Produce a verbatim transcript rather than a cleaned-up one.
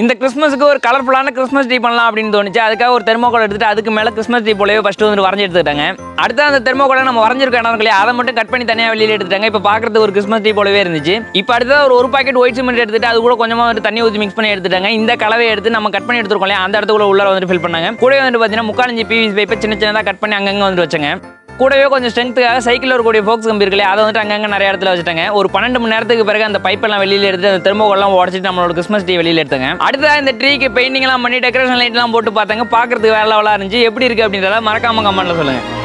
இந்த கிறிஸ்மஸ்க்கு ஒரு கலர்ஃபுல்லான கிறிஸ்மஸ் ட்ரீ பண்ணலாம் அப்படின்னு தோணுச்சு. அதுக்காக ஒரு தெர்மோகோல் எடுத்துட்டு அதுக்கு மேலே கிறிஸ்மஸ் ட்ரீ போலவே ஃபர்ஸ்ட் வந்து வரைஞ்சி எடுத்துட்டாங்க. அடுத்த அந்த தெர்மோகோலை நம்ம வரைஞ்சிருக்க இடம் இல்லையா, அதை மட்டும் கட் பண்ணி தனியாக வெளியில் எடுத்துட்டாங்க. இப்போ பார்க்குறது ஒரு கிறிஸ்மஸ் ட்ரீ போலவே இருந்துச்சு. இப்போ அடுத்தது ஒரு ஒரு பாக்கெட் ஒயிட் சிமெண்ட் எடுத்துட்டு அது கூட கொஞ்சமாக ஒரு தண்ணி ஊற்றி மிக்ஸ் பண்ணி எடுத்துட்டாங்க. இந்த கலவை எடுத்து நம்ம கட் பண்ணி எடுத்துருக்கோம் இல்லையா, அந்த இடத்துக்குள்ள உள்ளார வந்துட்டு ஃபில் பண்ணாங்க. கூட வந்துட்டு பார்த்தீங்கன்னா முக்காலஞ்சி பிவிசி பைப்பை சின்ன சின்னதாக கட் பண்ணி அங்கங்கே வந்துட்டு வச்சாங்க. கூடவே கொஞ்சம் ஸ்ட்ரென்த்துக்காக சைக்கிளில் இருக்கக்கூடிய ஃபோக்ஸ் கம்பி இருக்குல்லையே, அதை வந்துட்டு அங்கங்கே நிறைய இடத்துல வச்சுட்டாங்க. ஒரு பன்னெண்டு மணி நேரத்துக்கு பிறகு அந்த பைப்பெல்லாம் வெளியில் எடுத்து அந்த தெர்மோகோல்லாம் உடச்சிட்டு நம்மளோட கிறிஸ்மஸ் ட்ரீ வெளியில் எடுத்தாங்க. அடுத்ததாக இந்த ட்ரீக்கு பெயிண்டிங்லாம் பண்ணி டெக்கரேஷன் லைட்லாம் போட்டு பார்த்தாங்க. பார்க்குறதுக்கு வேற லெவலாக இருந்துச்சு. எப்படி இருக்குது அப்படின்றத மறக்காம கமெண்ட்டில் சொல்லுங்கள்.